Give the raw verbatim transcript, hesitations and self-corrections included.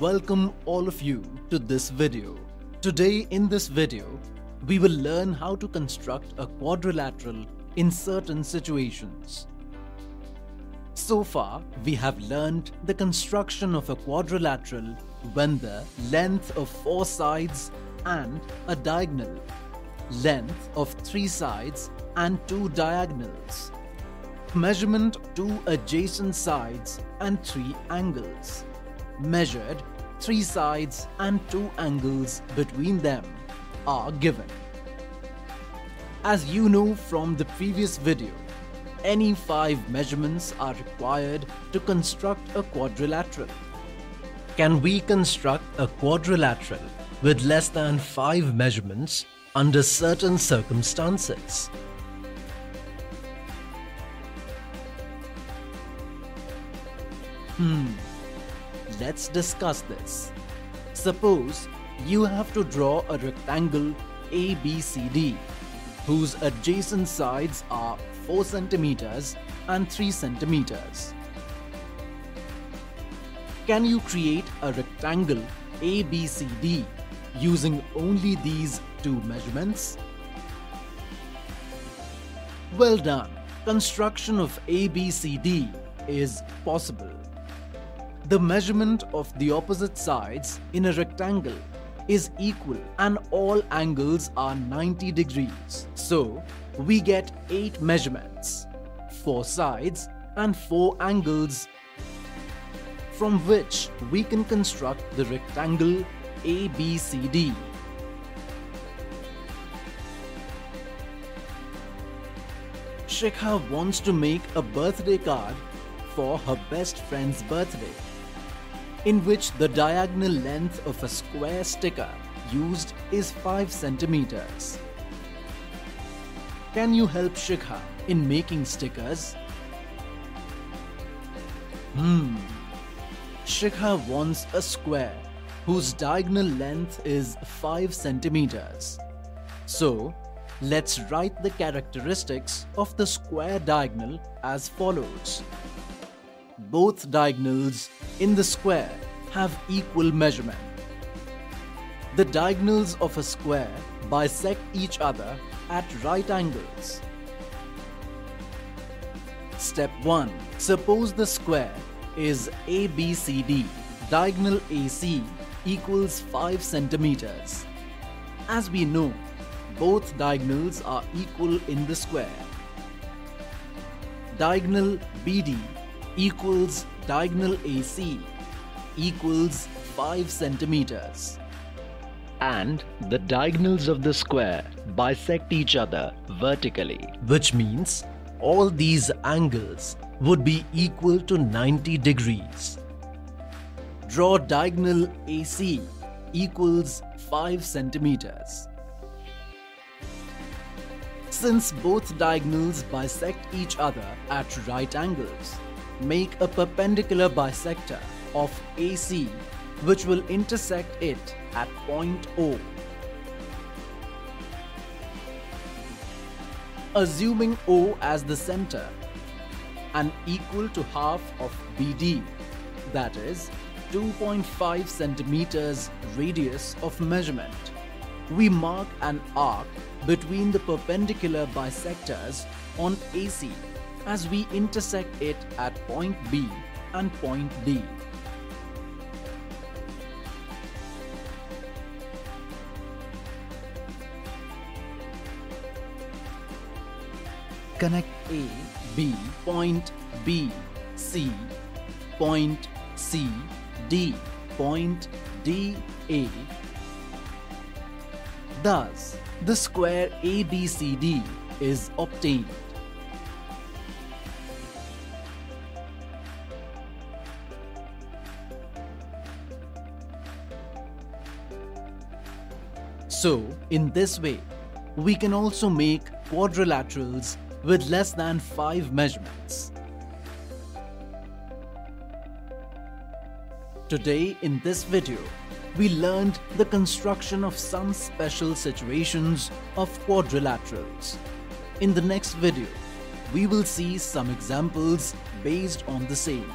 Welcome all of you to this video. Today in this video, we will learn how to construct a quadrilateral in certain situations. So far, we have learned the construction of a quadrilateral when the length of four sides and a diagonal, length of three sides and two diagonals, measurement of two adjacent sides and three angles, measured three sides and two angles between them are given. As you know from the previous video, any five measurements are required to construct a quadrilateral. Can we construct a quadrilateral with less than five measurements under certain circumstances? Hmm, let's discuss this. Suppose you have to draw a rectangle A B C D whose adjacent sides are four centimeters and three centimeters. Can you create a rectangle A B C D using only these two measurements? Well done! Construction of A B C D is possible. The measurement of the opposite sides in a rectangle is equal and all angles are ninety degrees. So, we get eight measurements, four sides and four angles, from which we can construct the rectangle A B C D. Shikha wants to make a birthday card for her best friend's birthday, in which the diagonal length of a square sticker used is five centimeters. Can you help Shikha in making stickers? Hmm. Shikha wants a square whose diagonal length is five centimeters. So, let's write the characteristics of the square diagonal as follows. Both diagonals in the square have equal measurement. The diagonals of a square bisect each other at right angles. Step one. Suppose the square is A B C D. Diagonal A C equals five centimeters. As we know, both diagonals are equal in the square. Diagonal B D equals diagonal A C equals five centimeters. And the diagonals of the square bisect each other vertically, which means all these angles would be equal to ninety degrees. Draw diagonal A C equals five centimeters. Since both diagonals bisect each other at right angles, make a perpendicular bisector of A C which will intersect it at point O. Assuming O as the center and equal to half of B D, that is two point five centimeters radius of measurement, we mark an arc between the perpendicular bisectors on A C as we intersect it at point B and point D. Connect A, B, point B, C, point C, D, point D, A. Thus, the square A B C D is obtained. So, in this way, we can also make quadrilaterals with less than five measurements. Today in this video, we learned the construction of some special situations of quadrilaterals. In the next video, we will see some examples based on the same.